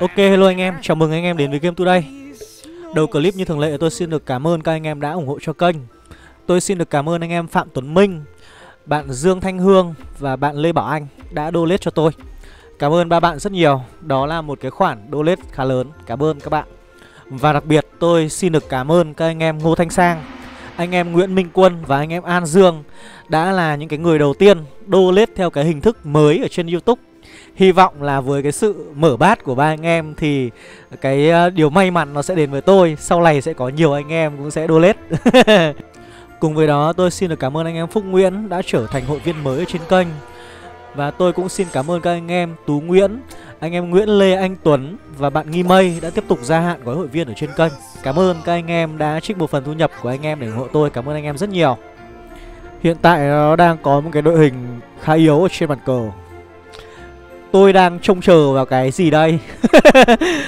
Ok, hello anh em, chào mừng anh em đến với GameToday. Đầu clip như thường lệ tôi xin được cảm ơn các anh em đã ủng hộ cho kênh. Tôi xin được cảm ơn anh em Phạm Tuấn Minh, bạn Dương Thanh Hương và bạn Lê Bảo Anh đã donate cho tôi. Cảm ơn ba bạn rất nhiều, đó là một cái khoản donate khá lớn, cảm ơn các bạn. Và đặc biệt tôi xin được cảm ơn các anh em Ngô Thanh Sang, anh em Nguyễn Minh Quân và anh em An Dương đã là những cái người đầu tiên donate theo cái hình thức mới ở trên YouTube. Hy vọng là với cái sự mở bát của ba anh em thì cái điều may mắn nó sẽ đến với tôi. Sau này sẽ có nhiều anh em cũng sẽ donate. Cùng với đó tôi xin được cảm ơn anh em Phúc Nguyễn đã trở thành hội viên mới ở trên kênh. Và tôi cũng xin cảm ơn các anh em Tú Nguyễn, anh em Nguyễn Lê Anh Tuấn và bạn Nghi Mây đã tiếp tục gia hạn gói hội viên ở trên kênh. Cảm ơn các anh em đã trích một phần thu nhập của anh em để ủng hộ tôi. Cảm ơn anh em rất nhiều. Hiện tại nó đang có một cái đội hình khá yếu ở trên bàn cờ. Tôi đang trông chờ vào cái gì đây?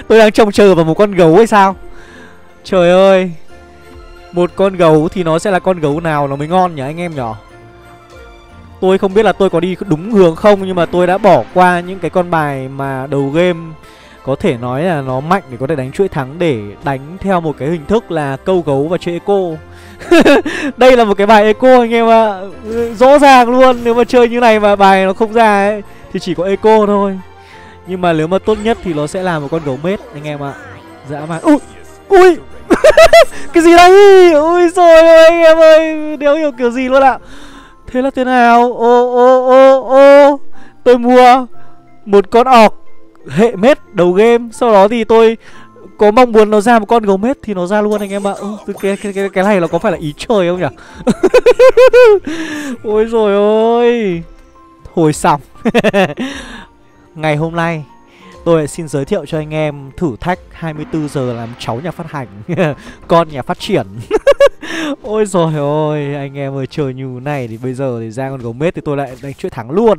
Tôi đang trông chờ vào một con gấu hay sao? Trời ơi, một con gấu thì nó sẽ là con gấu nào nó mới ngon nhỉ anh em nhỉ? Tôi không biết là tôi có đi đúng hướng không, nhưng mà tôi đã bỏ qua những cái con bài mà đầu game có thể nói là nó mạnh để có thể đánh chuỗi thắng, để đánh theo một cái hình thức là câu gấu và chơi eco. Đây là một cái bài eco anh em ạ. Rõ ràng luôn, nếu mà chơi như này mà bài nó không ra ấy thì chỉ có eco thôi. Nhưng mà nếu mà tốt nhất thì nó sẽ là một con gấu mết anh em ạ. Dã man. Ui, ui. Cái gì đây? Ui rồi ơi anh em ơi, đéo hiểu kiểu gì luôn ạ. Thế là thế nào? Ô. Tôi mua một con ọc hệ mết đầu game, sau đó thì tôi có mong muốn nó ra một con gấu mết thì nó ra luôn anh em ạ. Cái này nó có phải là ý trời không nhỉ? Ôi rồi ôi, hồi xong. Ngày hôm nay tôi xin giới thiệu cho anh em thử thách 24 giờ làm cháu nhà phát hành, con nhà phát triển. Ôi rồi ôi, anh em ơi, trời như này thì bây giờ thì ra con gấu mết thì tôi lại đánh chuỗi thắng luôn.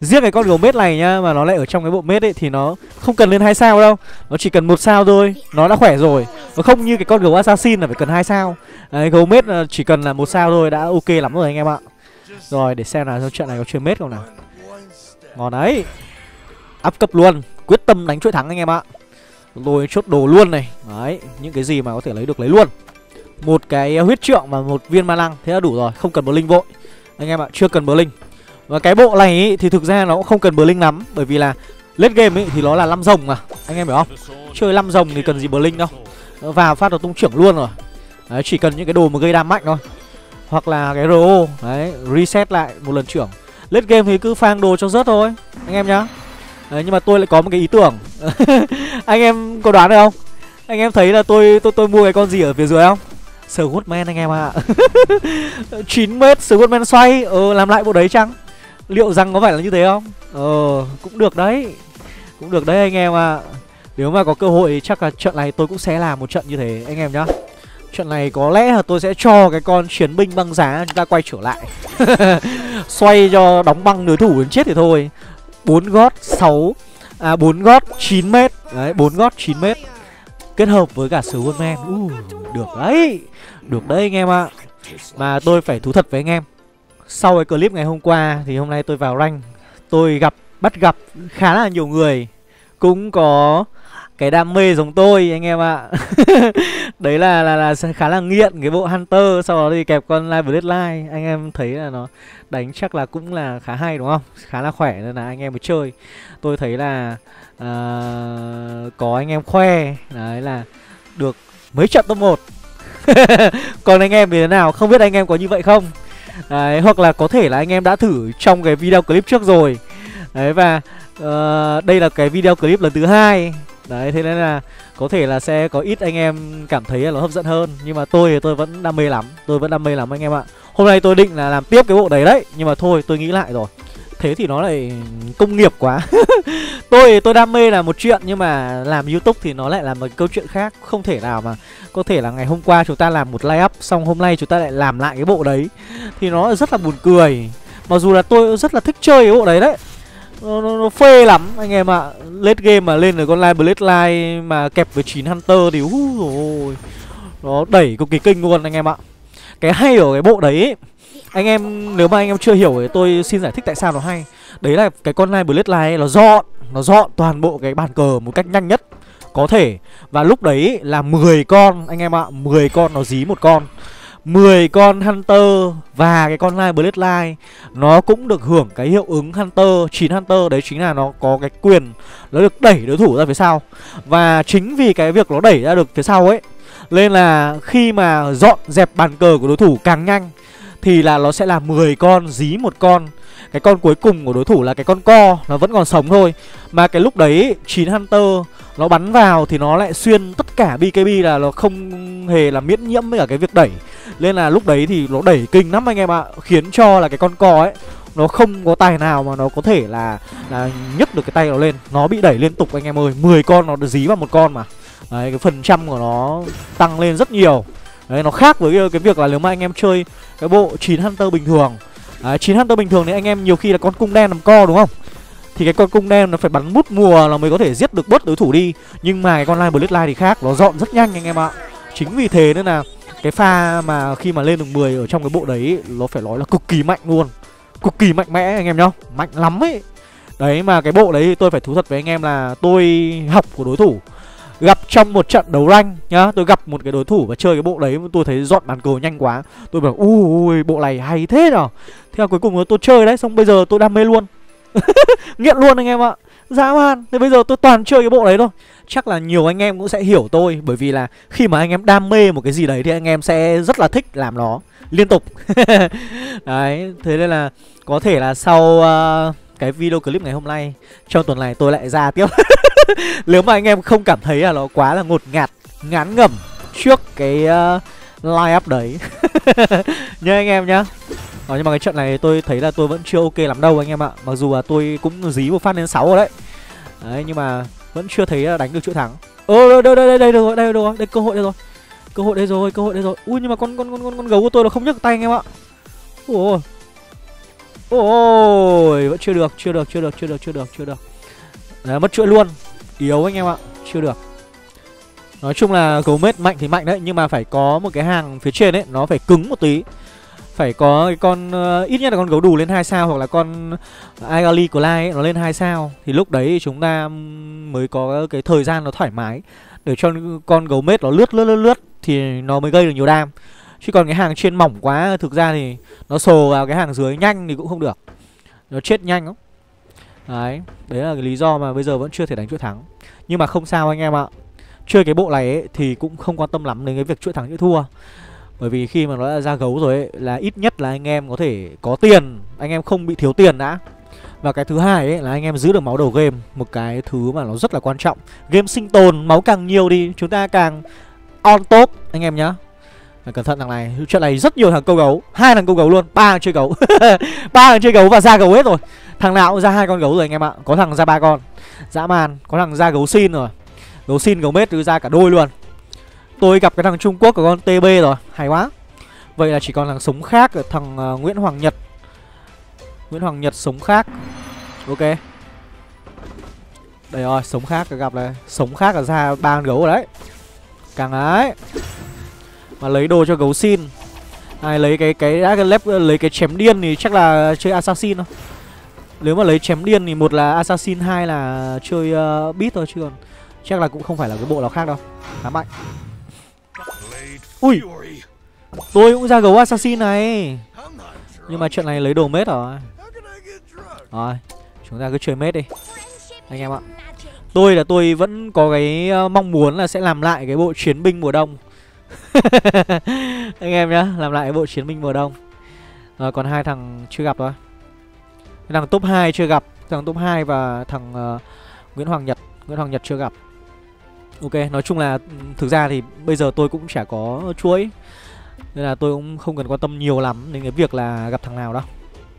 Riêng cái con gấu mết này nhá, mà nó lại ở trong cái bộ mết ấy thì nó không cần lên 2 sao đâu, nó chỉ cần 1 sao thôi, nó đã khỏe rồi. Nó không như cái con gấu assassin là phải cần 2 sao. Đấy, gấu mết chỉ cần là 1 sao thôi đã ok lắm rồi anh em ạ. Rồi để xem là trong trận này có chơi mết không nào. Ngon đấy, áp cấp luôn, quyết tâm đánh chuỗi thắng anh em ạ. Tôi chốt đồ luôn này. Đấy, những cái gì mà có thể lấy được lấy luôn. Một cái huyết trượng và một viên ma lăng, thế là đủ rồi, không cần bờ linh vội anh em ạ, chưa cần bờ linh. Và cái bộ này ý, thì thực ra nó cũng không cần bờ linh lắm, bởi vì là late game ý, thì nó là 5 rồng mà anh em hiểu không, chơi 5 rồng thì cần gì bờ linh đâu, nó vào phát nó tung trưởng luôn rồi. Đấy, chỉ cần những cái đồ mà gây đam mạnh thôi, hoặc là cái ro đấy, reset lại một lần trưởng. Late game thì cứ phang đồ cho rớt thôi anh em nhá. Đấy, nhưng mà tôi lại có một cái ý tưởng. Anh em có đoán được không? Anh em thấy là tôi mua cái con gì ở phía dưới không? Squidman anh em ạ. 9 mét Squidman xoay, làm lại bộ đấy chăng? Liệu rằng có phải là như thế không? Cũng được đấy, cũng được đấy anh em ạ. Nếu mà có cơ hội chắc là trận này tôi cũng sẽ làm một trận như thế anh em nhá. Trận này có lẽ là tôi sẽ cho cái con chiến binh băng giá chúng ta quay trở lại. Xoay cho đóng băng đối thủ đến chết thì thôi. 4 gót 9 mét. Đấy, 4 gót 9 mét kết hợp với cả Squidman. Được đấy, được đấy anh em ạ. Mà tôi phải thú thật với anh em, sau cái clip ngày hôm qua thì hôm nay tôi vào rank, tôi bắt gặp khá là nhiều người cũng có cái đam mê giống tôi anh em ạ. Đấy là khá là nghiện cái bộ Hunter, sau đó thì kẹp con Live Blade. Anh em thấy là nó đánh chắc là cũng là khá hay đúng không, khá là khỏe, nên là anh em mới chơi. Tôi thấy là có anh em khoe đấy là được mấy trận top 1. Còn anh em thì thế nào, không biết anh em có như vậy không? Đấy, hoặc là có thể là anh em đã thử trong cái video clip trước rồi. Đấy, và đây là cái video clip lần thứ 2. Đấy, thế nên là có thể là sẽ có ít anh em cảm thấy là nó hấp dẫn hơn. Nhưng mà tôi thì tôi vẫn đam mê lắm, tôi vẫn đam mê lắm anh em ạ. Hôm nay tôi định là làm tiếp cái bộ đấy đấy, nhưng mà thôi tôi nghĩ lại rồi, thế thì nó lại công nghiệp quá. Tôi đam mê là một chuyện, nhưng mà làm YouTube thì nó lại là một câu chuyện khác. Không thể nào mà có thể là ngày hôm qua chúng ta làm một live up, xong hôm nay chúng ta lại làm lại cái bộ đấy, thì nó rất là buồn cười. Mặc dù là tôi rất là thích chơi cái bộ đấy đấy, nó phê lắm anh em ạ. Late game mà lên được con Live Blade mà kẹp với 9 Hunter thì rồi nó đẩy cực kỳ kinh luôn anh em ạ. Cái hay ở cái bộ đấy ấy, anh em nếu mà anh em chưa hiểu thì tôi xin giải thích tại sao nó hay. Đấy là cái con Live Blade này nó dọn, nó dọn toàn bộ cái bàn cờ một cách nhanh nhất có thể. Và lúc đấy là 10 con anh em ạ, 10 con nó dí một con, 10 con Hunter và cái con Light Bloodline nó cũng được hưởng cái hiệu ứng Hunter, 9 Hunter. Đấy chính là nó có cái quyền, nó được đẩy đối thủ ra phía sau. Và chính vì cái việc nó đẩy ra được phía sau ấy, nên là khi mà dọn dẹp bàn cờ của đối thủ càng nhanh thì là nó sẽ là 10 con dí một con. Cái con cuối cùng của đối thủ là cái con co, nó vẫn còn sống thôi. Mà cái lúc đấy 9 Hunter nó bắn vào thì nó lại xuyên tất cả BKB, là nó không hề là miễn nhiễm với cả cái việc đẩy. Nên là lúc đấy thì nó đẩy kinh lắm anh em ạ, khiến cho là cái con co ấy nó không có tài nào mà nó có thể là nhấc được cái tay nó lên. Nó bị đẩy liên tục anh em ơi, 10 con nó dí vào một con mà. Đấy, cái phần trăm của nó tăng lên rất nhiều. Đấy, nó khác với cái việc là nếu mà anh em chơi cái bộ 9 Hunter bình thường. 9 Hunter bình thường thì anh em nhiều khi là con cung đen làm co đúng không? Thì cái con cung đen nó phải bắn bút mùa là mới có thể giết được bớt đối thủ đi. Nhưng mà cái con Light Bloodline thì khác, nó dọn rất nhanh anh em ạ. Chính vì thế nên là cái pha mà khi mà lên được 10 ở trong cái bộ đấy nó phải nói là cực kỳ mạnh luôn, cực kỳ mạnh mẽ anh em nhá, mạnh lắm ấy. Đấy, mà cái bộ đấy thì tôi phải thú thật với anh em là tôi học của đối thủ. Gặp trong một trận đấu rank nhá, tôi gặp một cái đối thủ và chơi cái bộ đấy tôi thấy dọn bàn cờ nhanh quá. Tôi bảo ui bộ này hay thế nào. Thế là cuối cùng tôi chơi đấy, xong bây giờ tôi đam mê luôn. Nghiện luôn anh em ạ, dã man. Thế bây giờ tôi toàn chơi cái bộ đấy thôi. Chắc là nhiều anh em cũng sẽ hiểu tôi, bởi vì là khi mà anh em đam mê một cái gì đấy thì anh em sẽ rất là thích làm nó liên tục. Đấy, thế nên là có thể là sau cái video clip ngày hôm nay, trong tuần này tôi lại ra tiếp. Nếu mà anh em không cảm thấy là nó quá là ngột ngạt, ngán ngẩm trước cái live up đấy. Nhớ anh em nhá. Nhưng mà cái trận này tôi thấy là tôi vẫn chưa ok lắm đâu anh em ạ. Mặc dù là tôi cũng dí một phát đến 6 rồi đấy. Đấy, nhưng mà vẫn chưa thấy đánh được chuỗi thắng. Đây rồi, đây cơ hội đây rồi. Cơ hội đây rồi. Ui, nhưng mà con gấu của tôi nó không nhấc tay anh em ạ. Ôi, vẫn chưa được. Đấy, mất chuỗi luôn. Yếu anh em ạ, chưa được. Nói chung là gấu mết mạnh thì mạnh đấy, nhưng mà phải có một cái hàng phía trên ấy, nó phải cứng một tí. Phải có cái con ít nhất là con gấu đù lên 2 sao hoặc là con Igali của Lai ấy, nó lên 2 sao thì lúc đấy chúng ta mới có cái thời gian nó thoải mái để cho con gấu mết nó lướt thì nó mới gây được nhiều đam. Chứ còn cái hàng trên mỏng quá, thực ra thì nó sồ vào cái hàng dưới nhanh thì cũng không được. Nó chết nhanh lắm. Đấy là cái lý do mà bây giờ vẫn chưa thể đánh chuỗi thắng. Nhưng mà không sao anh em ạ. Chơi cái bộ này ấy, thì cũng không quan tâm lắm đến cái việc chuỗi thắng chuỗi thua. Bởi vì khi mà nó đã ra gấu rồi ấy, là ít nhất là anh em có thể có tiền, anh em không bị thiếu tiền đã. Và cái thứ hai ấy, là anh em giữ được máu đầu game, một cái thứ mà nó rất là quan trọng. Game sinh tồn, máu càng nhiều đi chúng ta càng on top anh em nhá. Cẩn thận thằng này, chuyện này rất nhiều thằng câu gấu, 2 thằng câu gấu luôn, 3 thằng chơi gấu. 3 thằng chơi gấu và ra gấu hết rồi. Thằng nào cũng ra 2 con gấu rồi anh em ạ. Có thằng ra 3 con. Dã man, có thằng ra gấu xin rồi. Gấu xin gấu mết ra cả đôi luôn. Tôi gặp cái thằng Trung Quốc của con TB rồi, hay quá. Vậy là chỉ còn thằng sống khác, thằng Nguyễn Hoàng Nhật. Nguyễn Hoàng Nhật sống khác. Ok. Đây rồi, sống khác gặp này, sống khác là ra 3 con gấu rồi đấy. Càng ấy mà lấy đồ cho gấu xin. Ai lấy cái chém điên thì chắc là chơi assassin thôi. Nếu mà lấy chém điên thì một là assassin, hai là chơi beat thôi, chứ còn chắc là cũng không phải là cái bộ nào khác đâu. Khá mạnh. Ui, tôi cũng ra gấu assassin này. Nhưng mà chuyện này lấy đồ mết rồi. Rồi, chúng ta cứ chơi mết đi anh em ạ. Tôi vẫn có cái mong muốn là sẽ làm lại cái bộ chiến binh mùa đông. Anh em nhá, làm lại bộ chiến binh mùa đông. Rồi, còn 2 thằng chưa gặp thôi. Thằng top 2 chưa gặp, thằng top 2 và thằng Nguyễn Hoàng Nhật chưa gặp. Ok, nói chung là thực ra thì bây giờ tôi cũng chả có chuỗi, nên là tôi cũng không cần quan tâm nhiều lắm đến cái việc là gặp thằng nào đâu.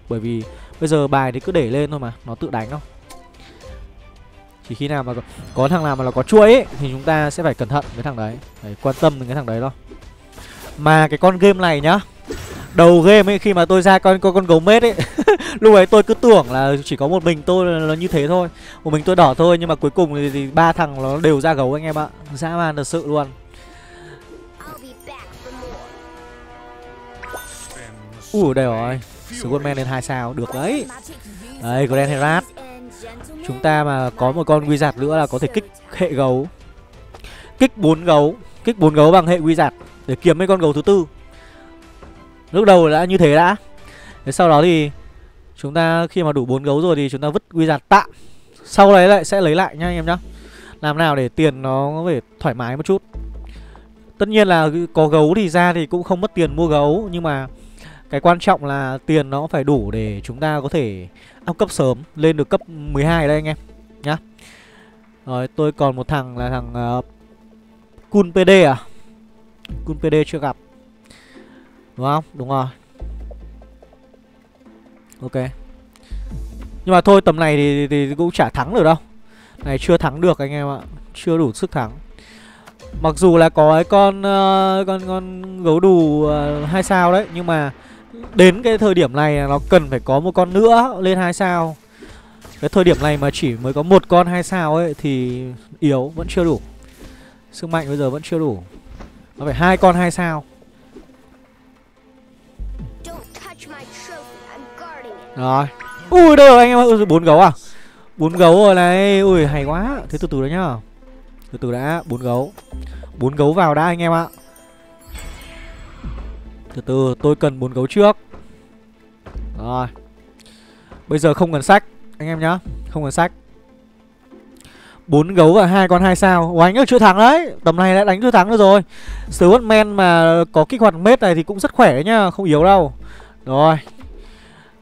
Bởi vì bây giờ bài thì cứ để lên thôi mà, nó tự đánh thôi. Chỉ khi nào mà có thằng nào mà nó có chuỗi ấy, thì chúng ta sẽ phải cẩn thận với thằng đấy. Phải quan tâm đến cái thằng đấy thôi. Mà cái con game này nhá, đầu game ấy khi mà tôi ra con gấu mết ấy, lúc ấy tôi cứ tưởng là chỉ có một mình tôi nó như thế thôi, một mình tôi đỏ thôi, nhưng mà cuối cùng thì 3 thằng nó đều ra gấu anh em ạ. Dã man thật sự luôn. Ui, đây rồi, Squadman lên 2 sao, được đấy. Đấy, Grand Herat Chúng ta mà có một con wizard nữa là có thể kích hệ gấu, kích 4 gấu, kích 4 gấu bằng hệ wizard để kiếm mấy con gấu thứ tư. Lúc đầu đã như thế đã. Thế sau đó thì chúng ta khi mà đủ 4 gấu rồi thì chúng ta vứt wizard tạm. Sau đấy lại sẽ lấy lại nha anh em nhá. Làm nào để tiền nó phải thoải mái một chút. Tất nhiên là có gấu thì ra thì cũng không mất tiền mua gấu, nhưng mà cái quan trọng là tiền nó phải đủ để chúng ta có thể up cấp sớm, lên được cấp 12 đây anh em nhá. Rồi tôi còn một thằng là thằng Kun PD à? Kun PD chưa gặp. Đúng không? Đúng rồi. Ok. Nhưng mà thôi tầm này thì cũng chả thắng được đâu. Này chưa thắng được anh em ạ. Chưa đủ sức thắng. Mặc dù là có cái con gấu đù 2 sao đấy, nhưng mà đến cái thời điểm này nó cần phải có một con nữa lên 2 sao. Cái thời điểm này mà chỉ mới có một con 2 sao ấy thì yếu, vẫn chưa đủ. Sức mạnh bây giờ vẫn chưa đủ. Nó phải 2 con 2 sao. Rồi. Ui đâu rồi anh em ơi, 4 gấu à? 4 gấu rồi này. Ui hay quá. Thế từ từ đấy nhá. Từ từ đã, 4 gấu. 4 gấu vào đã anh em ạ. Từ từ, tôi cần 4 gấu trước. Rồi. Bây giờ không cần sách anh em nhá, không cần sách. 4 gấu và 2 con 2 sao. Ủa anh ơi chưa thắng đấy. Tầm này đã đánh chưa thắng được rồi. Swordman mà có kích hoạt mết này thì cũng rất khỏe đấy nhá, không yếu đâu. Rồi.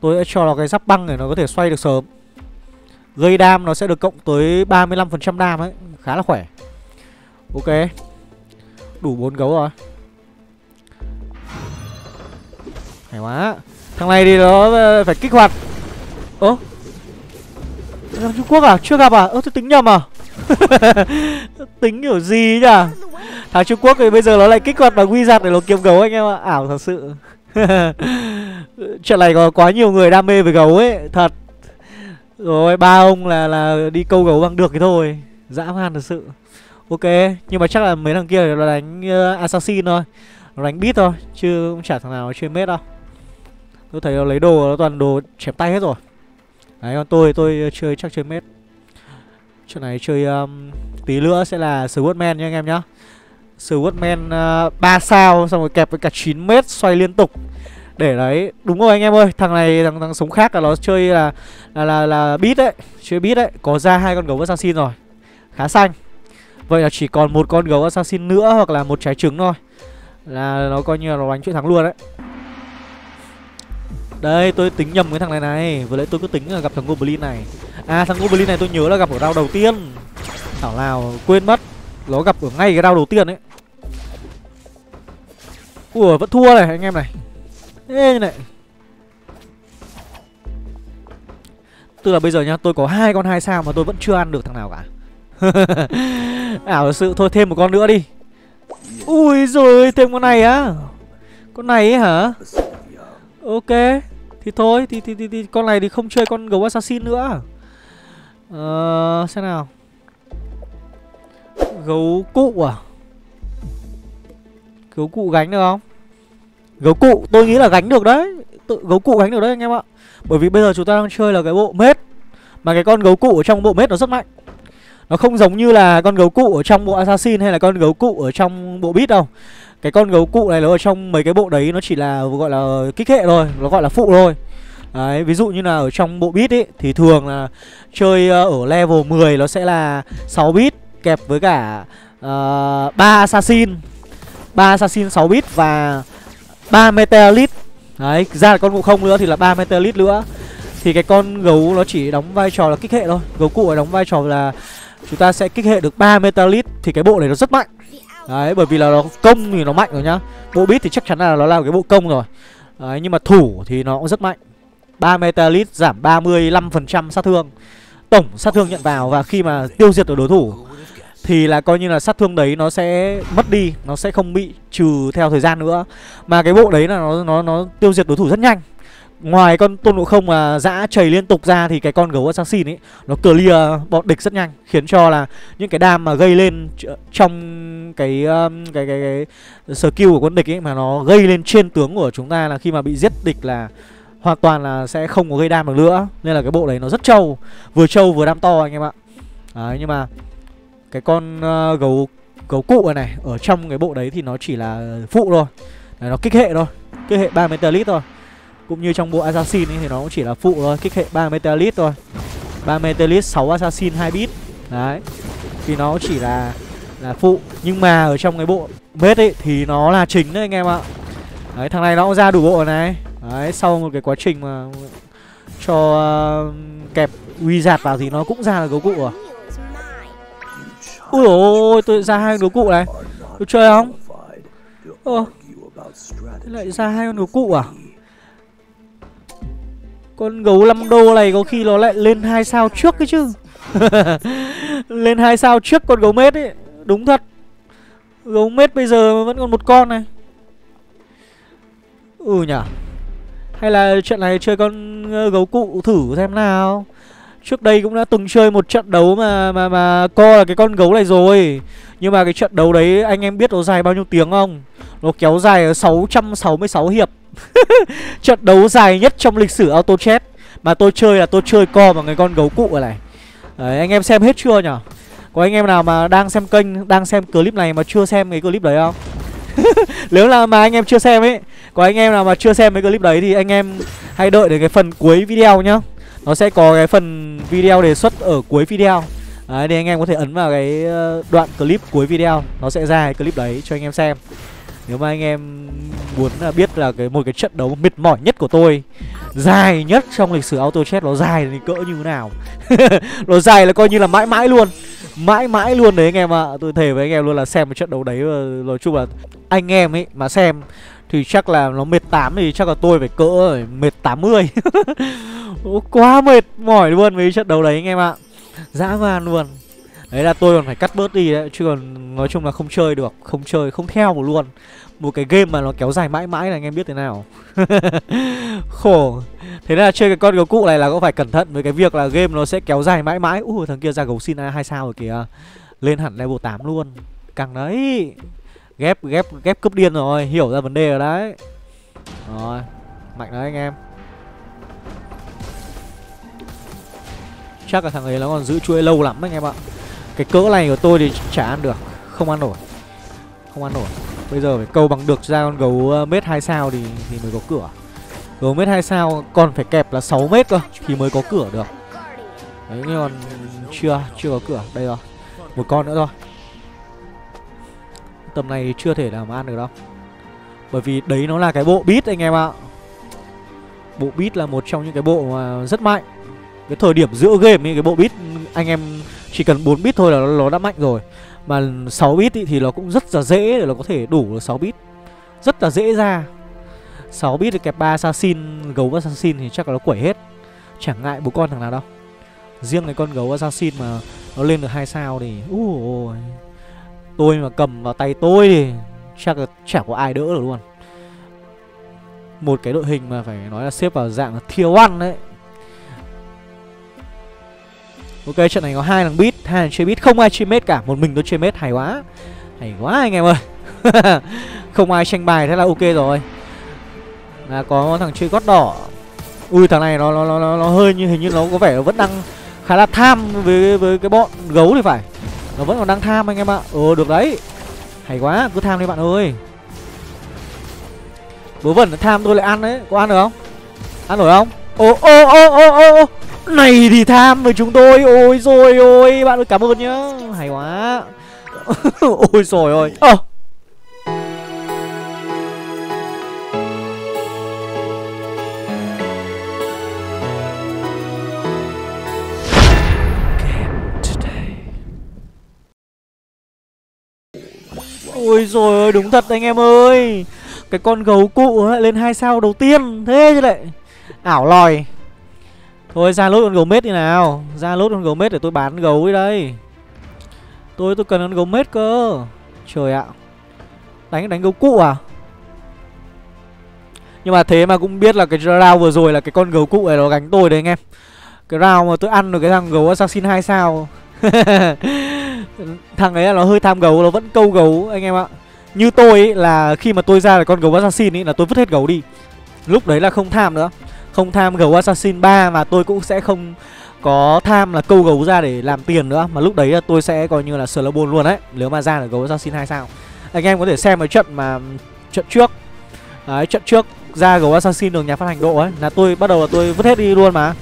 Tôi sẽ cho nó cái giáp băng để nó có thể xoay được sớm. Gây đam nó sẽ được cộng tới 35% đam ấy, khá là khỏe. Ok. Đủ 4 gấu rồi. Hay quá. Thằng này thì nó phải kích hoạt. Ơ? Thằng Trung Quốc à? Chưa gặp à? Ơ tôi tính nhầm à? Tính kiểu gì nhỉ? Thằng Trung Quốc thì bây giờ nó lại kích hoạt bằng wizard để nó kiếm gấu anh em ạ. Ảo thật sự. Chuyện này có quá nhiều người đam mê với gấu ấy, thật. Rồi ba ông là đi câu gấu bằng được cái thôi. Dã man thật sự. Ok, nhưng mà chắc là mấy thằng kia nó đánh assassin thôi. Nó đánh beat thôi, chứ cũng chả thằng nào nó chuyên mết đâu. Tôi thấy nó lấy đồ, nó toàn đồ chém tay hết rồi. Đấy, còn tôi chơi chắc chơi mết. Chuyện này chơi tí nữa sẽ là Swordman nha anh em nhá. Swordman 3 sao xong rồi kẹp với cả 9 mét xoay liên tục. Để đấy, đúng rồi anh em ơi, thằng này thằng sống khác là nó chơi là beat đấy, chơi beat đấy, có ra 2 con gấu assassin rồi. Khá xanh. Vậy là chỉ còn một con gấu assassin nữa hoặc là một trái trứng thôi. Là nó coi như là nó đánh chuỗi thắng luôn đấy. Đây, tôi tính nhầm cái thằng này này, vừa nãy tôi cứ tính là gặp thằng Goblin này. À thằng Goblin này tôi nhớ là gặp ở round đầu tiên. Thảo nào quên mất, nó gặp ở ngay cái round đầu tiên ấy. Ủa vẫn thua này anh em này. Ê này. Tức là bây giờ nhá, tôi có 2 con 2 sao mà tôi vẫn chưa ăn được thằng nào cả. Ảo thật sự. Thôi thêm một con nữa đi. Ui rồi thêm con này á. Con này ấy hả? Ok. Thì thôi thì con này thì không chơi con gấu assassin nữa. Xem nào. Gấu cụ à? Gấu cụ gánh được không? Gấu cụ tôi nghĩ là gánh được đấy. Gấu cụ gánh được đấy anh em ạ. Bởi vì bây giờ chúng ta đang chơi là cái bộ mết. Mà cái con gấu cụ ở trong bộ mết nó rất mạnh. Nó không giống như là con gấu cụ ở trong bộ assassin hay là con gấu cụ ở trong bộ beat đâu. Cái con gấu cụ này nó ở trong mấy cái bộ đấy nó chỉ là gọi là kích hệ thôi, nó gọi là phụ thôi. Đấy, ví dụ như là ở trong bộ beat ấy thì thường là chơi ở level 10 nó sẽ là 6 beat kẹp với cả 3 assassin 6 bit và 3 meteorite. Đấy, ra là con ngộ không nữa thì là 3 meteorite nữa. Thì cái con gấu nó chỉ đóng vai trò là kích hệ thôi. Gấu cụ ấy đóng vai trò là chúng ta sẽ kích hệ được 3 meteorite thì cái bộ này nó rất mạnh. Đấy, bởi vì là nó công thì nó mạnh rồi nhá. Bộ bit thì chắc chắn là nó là cái bộ công rồi. Đấy, nhưng mà thủ thì nó cũng rất mạnh. 3 meteorite giảm 35% sát thương. Tổng sát thương nhận vào và khi mà tiêu diệt được đối thủ thì là coi như là sát thương đấy nó sẽ mất đi, nó sẽ không bị trừ theo thời gian nữa. Mà cái bộ đấy là nó tiêu diệt đối thủ rất nhanh. Ngoài con Tôn Ngộ Không mà dã chảy liên tục ra thì cái con gấu assassin ấy nó clear bọn địch rất nhanh, khiến cho là những cái đam mà gây lên trong cái skill của quân địch ấy mà nó gây lên trên tướng của chúng ta là khi mà bị giết địch là hoàn toàn là sẽ không có gây đam được nữa. Nên là cái bộ đấy nó rất trâu vừa đam to anh em ạ. Đấy, nhưng mà cái con gấu cụ này này ở trong cái bộ đấy thì nó chỉ là phụ thôi. Đấy, nó kích hệ thôi, kích hệ 3 Metalist thôi. Cũng như trong bộ Assassin ấy, thì nó cũng chỉ là phụ thôi, kích hệ 3 Metalist thôi. 3 Metalist, 6 Assassin 2 bit. Đấy. Thì nó chỉ là phụ, nhưng mà ở trong cái bộ Mết ấy thì nó là chính đấy anh em ạ. Đấy, thằng này nó cũng ra đủ bộ này. Đấy, sau một cái quá trình mà cho kẹp Wizard vào thì nó cũng ra là gấu cụ rồi. Úi dồi ôi, tôi ra hai con gấu cụ này. Tôi chơi không? Ồ, thế lại ra hai con gấu cụ à? Con gấu 5 đô này có khi nó lại lên 2 sao trước cái chứ. Lên 2 sao trước con gấu Mết ấy. Đúng thật. Gấu Mết bây giờ vẫn còn một con này. Ừ nhỉ. Hay là trận này chơi con gấu cụ thử xem nào. Trước đây cũng đã từng chơi một trận đấu mà co là cái con gấu này rồi. Nhưng mà cái trận đấu đấy anh em biết nó dài bao nhiêu tiếng không? Nó kéo dài 666 hiệp. Trận đấu dài nhất trong lịch sử Auto Chess. Mà tôi chơi là tôi chơi co bằng cái con gấu cụ này. Đấy, anh em xem hết chưa nhỉ? Có anh em nào mà đang xem kênh, đang xem clip này mà chưa xem cái clip đấy không? Nếu là mà anh em chưa xem ấy, có anh em nào mà chưa xem cái clip đấy thì anh em hãy đợi đến cái phần cuối video nhá. Nó sẽ có cái phần video đề xuất ở cuối video. Đấy, thì anh em có thể ấn vào cái đoạn clip cuối video, nó sẽ ra cái clip đấy cho anh em xem. Nếu mà anh em muốn biết là một cái trận đấu mệt mỏi nhất của tôi, dài nhất trong lịch sử Auto Chess, nó dài thì cỡ như thế nào. Nó dài là coi như là mãi mãi luôn. Mãi mãi luôn đấy anh em ạ. Tôi thề với anh em luôn là xem cái trận đấu đấy, nói chung là anh em ấy mà xem thì chắc là nó mệt 8 thì chắc là tôi phải cỡ mệt 80. Quá mệt mỏi luôn với trận đấu đấy anh em ạ. Dã man luôn. Đấy là tôi còn phải cắt bớt đi đấy. Chứ còn nói chung là không chơi được. Không chơi, không theo một luôn. Một cái game mà nó kéo dài mãi mãi là anh em biết thế nào. Khổ. Thế nên là chơi cái con gấu cụ này là cũng phải cẩn thận với cái việc là game nó sẽ kéo dài mãi mãi. Ui thằng kia ra gấu xin 2 sao rồi kìa. Lên hẳn level 8 luôn. Càng đấy. Ghép cướp điên rồi. Hiểu ra vấn đề rồi đấy. Rồi. Mạnh đấy anh em. Chắc là thằng ấy nó còn giữ chuỗi lâu lắm anh em ạ. Cái cỡ này của tôi thì chả ăn được. Không ăn nổi. Không ăn nổi. Bây giờ phải câu bằng được ra con gấu Mết 2 sao thì mới có cửa. Gấu Mết 2 sao còn phải kẹp là 6 mét cơ thì mới có cửa được. Đấy nhưng còn chưa có cửa. Đây rồi. Một con nữa thôi. Tầm này thì chưa thể nào mà ăn được đâu. Bởi vì đấy nó là cái bộ beat anh em ạ. Bộ beat là một trong những cái bộ mà rất mạnh. Cái thời điểm giữa game ấy, cái bộ beat anh em chỉ cần 4 bit thôi là nó đã mạnh rồi. Mà 6 bit thì nó cũng rất là dễ để nó có thể đủ 6 bit. Rất là dễ ra. 6 bit thì kẹp 3 assassin, gấu assassin thì chắc là nó quẩy hết. Chẳng ngại bố con thằng nào đâu. Riêng cái con gấu assassin mà nó lên được 2 sao thì ôi. Tôi mà cầm vào tay tôi thì chắc là chả có ai đỡ được luôn. Một cái đội hình mà phải nói là xếp vào dạng tier 1 đấy. Ok, trận này có 2 thằng beat, 2 thằng chơi beat, không ai chơi mết cả, một mình tôi chơi mết, hay quá. Hay quá anh em ơi. Không ai tranh bài thế là ok rồi. Là có thằng chơi gót đỏ. Ui thằng này nó hơi như hình như nó có vẻ nó vẫn đang khá là tham với cái bọn gấu thì phải. Nó vẫn còn đang tham anh em ạ. Ừ được đấy. Hay quá, cứ tham đi bạn ơi. Bố vẩn tham tôi lại ăn đấy, có ăn được không? Ăn nổi không? Ô. Này thì tham với chúng tôi. Ôi rồi ôi, bạn ơi cảm ơn nhá. Hay quá. Ôi rồi ôi. Ôi rồi ôi, đúng thật anh em ơi. Cái con gấu cụ ấy, lên 2 sao đầu tiên. Thế chứ lại ảo lòi. Thôi ra lốt con gấu Mết đi nào. Ra lốt con gấu Mết để tôi bán gấu đi đây. Tôi cần con gấu Mết cơ. Trời ạ. Đánh gấu cụ à. Nhưng mà thế mà cũng biết là cái round vừa rồi là cái con gấu cụ này nó gánh tôi đấy anh em. Cái round mà tôi ăn được cái thằng gấu Assassin 2 sao. Thằng ấy là nó hơi tham gấu, nó vẫn câu gấu anh em ạ. Như tôi ý, là khi mà tôi ra là con gấu Assassin ấy là tôi vứt hết gấu đi. Lúc đấy là không tham nữa. không tham gấu Assassin 3 và tôi cũng sẽ không có tham là câu gấu ra để làm tiền nữa, mà lúc đấy là tôi sẽ coi như là slow ball luôn đấy, nếu mà ra được gấu Assassin 2 sao. Anh em có thể xem cái trận mà trận trước đấy, trận trước ra gấu Assassin được nhà phát hành độ ấy, là tôi bắt đầu là tôi vứt hết đi luôn mà.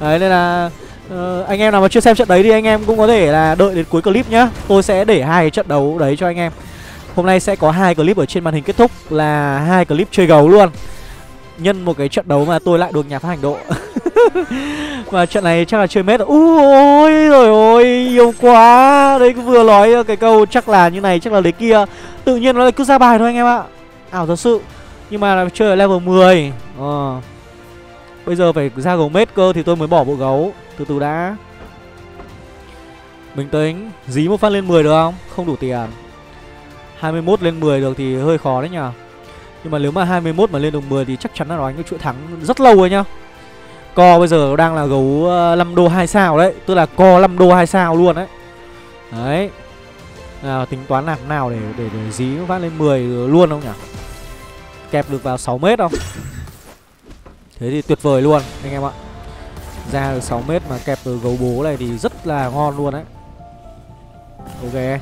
Đấy nên là anh em nào mà chưa xem trận đấy thì anh em cũng có thể là đợi đến cuối clip nhá. Tôi sẽ để hai cái trận đấu đấy cho anh em. Hôm nay sẽ có hai clip ở trên màn hình kết thúc, là hai clip chơi gấu luôn, nhân một cái trận đấu mà tôi lại được nhà phát hành độ. Và trận này chắc là chơi mết. Ôi rồi ôi, yêu quá. Đấy vừa nói cái câu chắc là như này, chắc là đấy kia, tự nhiên nó lại cứ ra bài thôi anh em ạ. Ảo thật sự. Nhưng mà chơi ở level 10 bây giờ phải ra gấu mết cơ thì tôi mới bỏ bộ gấu. Từ từ đã, bình tĩnh. Dí một phát lên 10 được không? Không đủ tiền. 21 lên 10 được thì hơi khó đấy nhờ. Nhưng mà nếu mà 21 mà lên được 10 thì chắc chắn là nó anh có chuỗi thắng rất lâu rồi nhá. Co bây giờ đang là gấu 5 đô 2 sao đấy, tức là co 5 đô 2 sao luôn đấy. Đấy à, tính toán làm nào để dí phát lên 10 luôn không nhỉ? Kẹp được vào 6m không? Thế thì tuyệt vời luôn anh em ạ. Ra được 6m mà kẹp từ gấu bố này thì rất là ngon luôn đấy. Ok,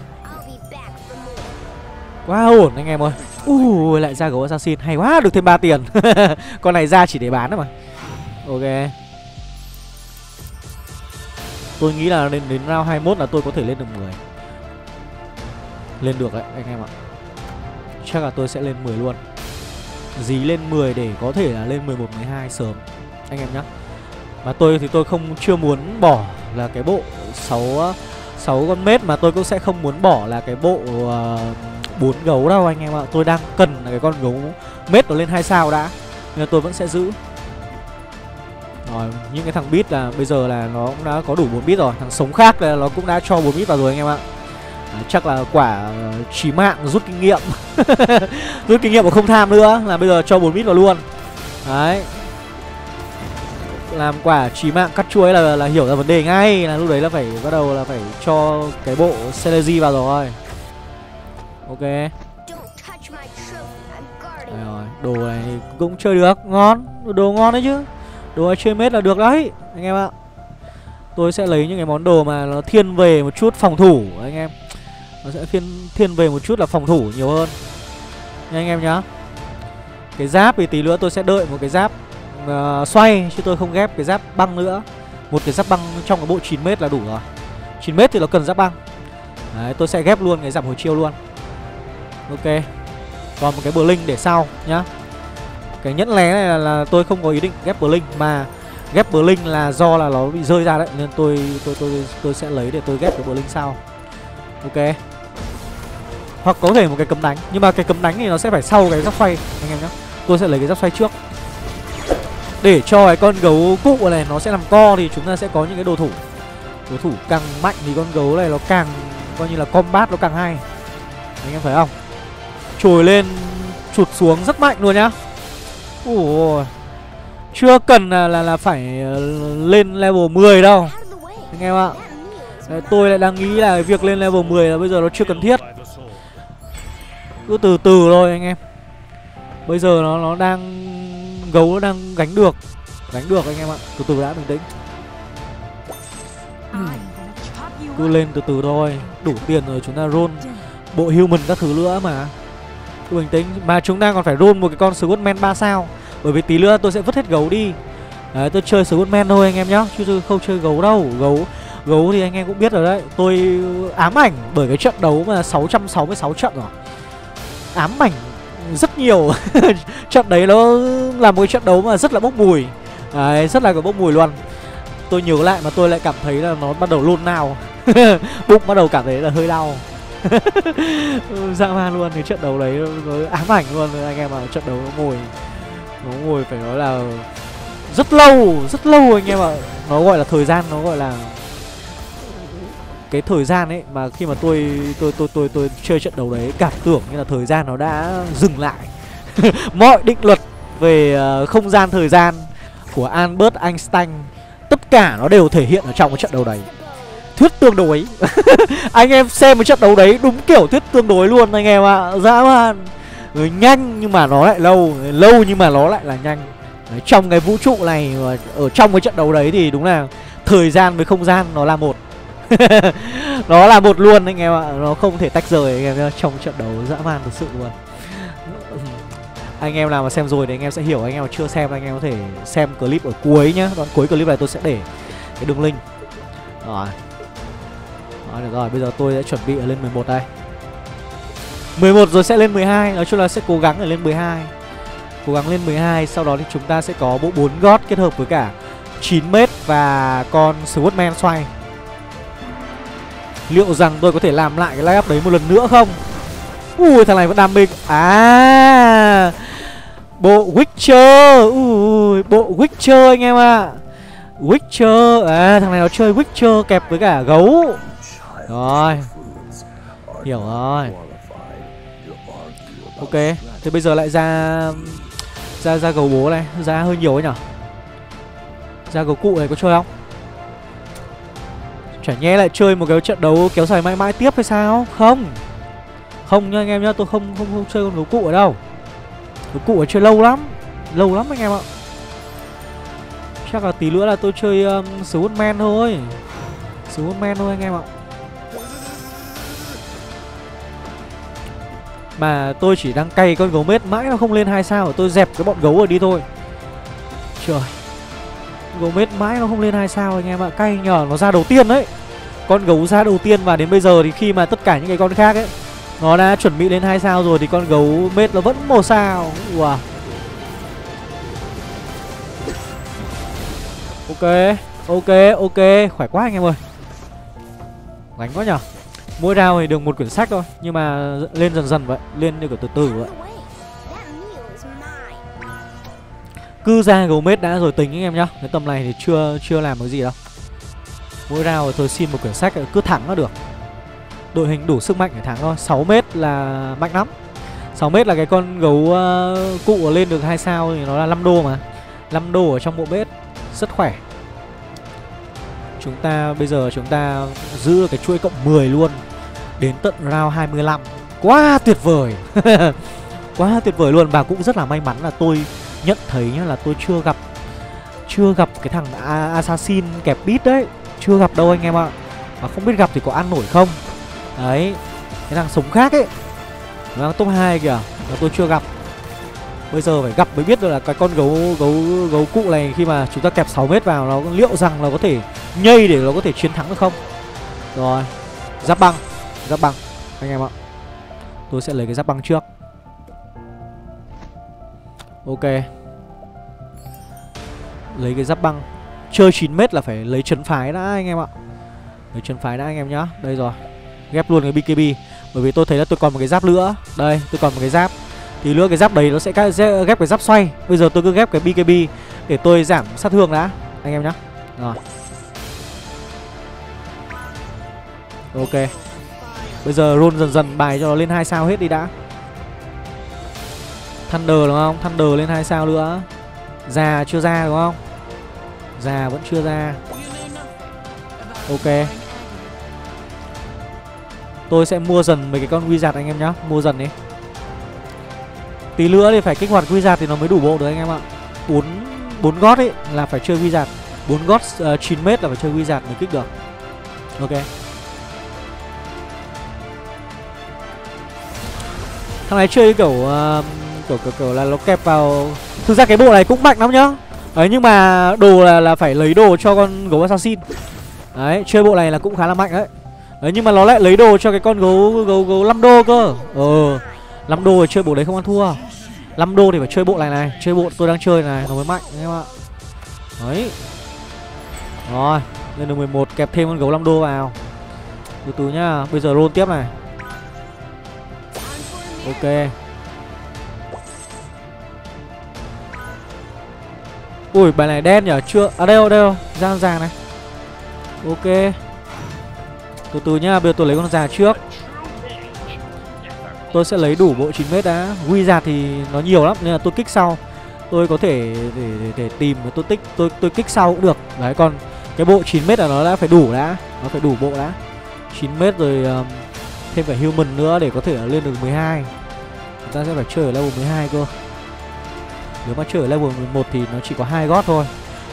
quá ổn anh em ơi. Ui lại ra gấu Assassin, hay quá, được thêm 3 tiền. Con này ra chỉ để bán thôi mà. Ok, tôi nghĩ là đến round 21 là tôi có thể lên được 10. Lên được đấy anh em ạ. Chắc là tôi sẽ lên 10 luôn. Dí lên 10 để có thể là lên 11, 12 sớm anh em nhá. Mà tôi thì tôi chưa muốn bỏ là cái bộ 6 con mết, mà tôi cũng sẽ không muốn bỏ là cái bộ 4 gấu đâu anh em ạ. Tôi đang cần là cái con gấu mết nó lên 2 sao đã, nên tôi vẫn sẽ giữ. Rồi, những cái thằng bit là bây giờ là nó cũng đã có đủ 4 bit rồi. Thằng sống khác là nó cũng đã cho 4 bit vào rồi anh em ạ. Chắc là quả trí mạng rút kinh nghiệm. Rút kinh nghiệm mà không tham nữa, là bây giờ cho 4 bit vào luôn. Đấy, làm quả trí mạng cắt chuối là hiểu ra vấn đề ngay. Là lúc đấy là phải bắt đầu là phải cho cái bộ Celezy vào rồi. Ok đấy rồi, đồ này cũng chơi được, ngon. Đồ ngon đấy chứ, đồ ai chơi mết là được đấy anh em ạ. Tôi sẽ lấy những cái món đồ mà nó thiên về một chút phòng thủ anh em. Nó sẽ thiên về một chút là phòng thủ nhiều hơn nha anh em nhá. Cái giáp thì tí nữa tôi sẽ đợi một cái giáp xoay, chứ tôi không ghép cái giáp băng nữa. Một cái giáp băng trong cái bộ 9m là đủ rồi. 9m thì nó cần giáp băng. Đấy, tôi sẽ ghép luôn cái giảm hồi chiêu luôn. Ok, còn một cái bờ linh để sau nhá. Cái nhẫn lé này là tôi không có ý định ghép bờ linh, mà ghép bờ linh là do là nó bị rơi ra đấy, nên tôi sẽ lấy để tôi ghép cái bờ linh sau. Ok, hoặc có thể một cái cấm đánh, nhưng mà cái cấm đánh thì nó sẽ phải sau cái giáp xoay anh em nhá. Tôi sẽ lấy cái giáp xoay trước để cho cái con gấu cụ này nó sẽ làm co, thì chúng ta sẽ có những cái đối thủ càng mạnh thì con gấu này nó càng coi như là combat nó càng hay anh em phải không? Trồi lên chụt xuống rất mạnh luôn nhá. Ủa, chưa cần là phải lên level 10 đâu anh em ạ. Đấy, tôi lại đang nghĩ là việc lên level 10 là bây giờ nó chưa cần thiết. Cứ từ từ thôi anh em. Bây giờ nó đang gấu, nó đang gánh được anh em ạ. Từ từ đã, bình tĩnh. Cứ lên từ từ thôi. Đủ tiền rồi chúng ta roll bộ human các thứ nữa mà. Cứ bình tĩnh, mà chúng ta còn phải roll một cái con Scottman 3 sao, bởi vì tí nữa tôi sẽ vứt hết gấu đi. Đấy, tôi chơi Scottman thôi anh em nhá, chứ không chơi gấu đâu. Gấu thì anh em cũng biết rồi đấy, tôi ám ảnh bởi cái trận đấu mà 666 trận rồi. Ám ảnh rất nhiều. Trận đấy nó là một cái trận đấu mà rất là bốc mùi. Đấy, rất là có bốc mùi luôn. Tôi nhớ lại mà tôi lại cảm thấy là nó bắt đầu nôn nao. Bụng bắt đầu cảm thấy là hơi đau. Dã man luôn, cái trận đấu đấy nó ám ảnh luôn anh em ạ. Trận đấu nó ngồi phải nói là rất lâu anh em ạ. Nó gọi là thời gian, nó gọi là cái thời gian ấy mà khi mà tôi chơi trận đấu đấy, cảm tưởng như là thời gian nó đã dừng lại. Mọi định luật về không gian thời gian của Albert Einstein tất cả nó đều thể hiện ở trong cái trận đấu đấy. Thuyết tương đối. Anh em xem cái trận đấu đấy đúng kiểu thuyết tương đối luôn anh em ạ. Dã man. Nhanh nhưng mà nó lại lâu, lâu nhưng mà nó lại là nhanh. Đấy, trong cái vũ trụ này, ở trong cái trận đấu đấy thì đúng là thời gian với không gian nó là một. Nó là một luôn anh em ạ, nó không thể tách rời anh em. Trong trận đấu dã man thực sự luôn. Anh em nào mà xem rồi thì anh em sẽ hiểu, anh em mà chưa xem anh em có thể xem clip ở cuối nhá. Đoạn cuối clip này tôi sẽ để cái đường link. Rồi. Rồi, được rồi, bây giờ tôi sẽ chuẩn bị lên 11 đây. 11 rồi sẽ lên 12, nói chung là sẽ cố gắng để lên 12. Cố gắng lên 12, sau đó thì chúng ta sẽ có bộ 4 gót kết hợp với cả 9m và con Swordman xoay. Liệu rằng tôi có thể làm lại cái lineup đấy một lần nữa không? Ui, thằng này vẫn đam mê. À, bộ Witcher. Ui, bộ Witcher anh em ạ. Witcher. À, thằng này nó chơi Witcher kẹp với cả gấu. Rồi, hiểu rồi. Ok, thế bây giờ lại ra gấu bố này. Ra hơi nhiều ấy nhở. Ra gấu cụ này có chơi không? Chả nhẽ lại chơi một cái trận đấu kéo dài mãi mãi tiếp hay sao? Không, không nha anh em nhá, tôi không chơi con gấu cụ ở đâu. Gấu cụ ở chơi lâu lắm anh em ạ. Chắc là tí nữa là tôi chơi Swordman thôi, Swordman thôi anh em ạ. Mà tôi chỉ đang cày con gấu mết mãi nó không lên 2 sao, tôi dẹp cái bọn gấu ở đi thôi. Trời, gấu mết mãi nó không lên 2 sao anh em ạ, cay nhờ. Nó ra đầu tiên đấy, con gấu ra đầu tiên, và đến bây giờ thì khi mà tất cả những cái con khác ấy nó đã chuẩn bị lên 2 sao rồi thì con gấu mết nó vẫn 1 sao. Wow. Ok, ok, ok, khỏe quá anh em ơi. Đánh quá nhở. Mỗi round thì được một quyển sách thôi, nhưng mà lên dần dần vậy, lên như kiểu từ từ vậy. Cứ ra gấu mết đã rồi tính anh em nhá. Cái tầm này thì chưa làm được gì đâu. Mỗi round thì tôi xin một quyển sách, cứ thẳng nó được. Đội hình đủ sức mạnh để thắng thôi. 6m là mạnh lắm. 6m là cái con gấu cụ lên được 2 sao thì nó là 5 đô mà. 5 đô ở trong bộ bếp rất khỏe. Chúng ta bây giờ chúng ta giữ cái chuỗi cộng 10 luôn đến tận round 25. Quá tuyệt vời. Quá tuyệt vời luôn. Và cũng rất là may mắn là tôi nhận thấy nhá, là tôi chưa gặp cái thằng assassin kẹp bit đấy, chưa gặp đâu anh em ạ. Mà không biết gặp thì có ăn nổi không. Đấy, cái thằng sống khác ấy, nó top 2 kìa, mà tôi chưa gặp. Bây giờ phải gặp mới biết được là cái con gấu cụ này khi mà chúng ta kẹp 6m vào, nó liệu rằng là có thể nhây để nó có thể chiến thắng được không. Rồi, giáp băng, giáp băng anh em ạ. Tôi sẽ lấy cái giáp băng trước. Ok, lấy cái giáp băng. Chơi 9m là phải lấy trấn phái đã anh em ạ, lấy trấn phái đã anh em nhá. Đây rồi, ghép luôn cái BKB, bởi vì tôi thấy là tôi còn một cái giáp nữa. Đây, tôi còn một cái giáp. Thì nữa cái giáp đấy nó sẽ ghép cái giáp xoay. Bây giờ tôi cứ ghép cái BKB để tôi giảm sát thương đã anh em nhá. Rồi, ok. Bây giờ roll dần dần bài cho nó lên 2 sao hết đi đã. Thunder đúng không? Thunder lên 2 sao nữa. Già chưa ra đúng không? Già vẫn chưa ra. Ok, tôi sẽ mua dần mấy cái con wizard anh em nhá. Mua dần đi. Tí nữa thì phải kích hoạt wizard thì nó mới đủ bộ được anh em ạ. 4 gót ấy là phải chơi wizard. 4 gót 9m là phải chơi wizard mới kích được. Ok, thằng này chơi kiểu kiểu là nó kẹp vào. Thực ra cái bộ này cũng mạnh lắm nhá. Đấy, nhưng mà đồ là phải lấy đồ cho con gấu assassin. Đấy, chơi bộ này là cũng khá là mạnh đấy. Đấy, nhưng mà nó lại lấy đồ cho cái con gấu 5 đô cơ. 5 đô thì chơi bộ đấy không ăn thua. 5 đô thì phải chơi bộ này này, chơi bộ tôi đang chơi này nó mới mạnh anh em ạ. Đấy. Rồi, lên được 11, kẹp thêm con gấu 5 đô vào. Từ từ nhá, bây giờ roll tiếp này. Ok. Ui, bài này đen nhở, chưa. À đây, đây, ra già này. Ok, từ từ nhá, bây giờ tôi lấy con già trước. Tôi sẽ lấy đủ bộ 9m đã. Wizard thì nó nhiều lắm nên là tôi kích sau. Tôi có thể để tìm, tôi tích, tôi kích sau cũng được. Đấy, còn cái bộ 9m là nó đã phải đủ đã. Nó phải đủ bộ đã. 9m rồi thêm phải human nữa để có thể lên được 12. Chúng ta sẽ phải chơi ở level 12 cơ. Nếu mà chơi ở level 11 thì nó chỉ có 2 gót thôi.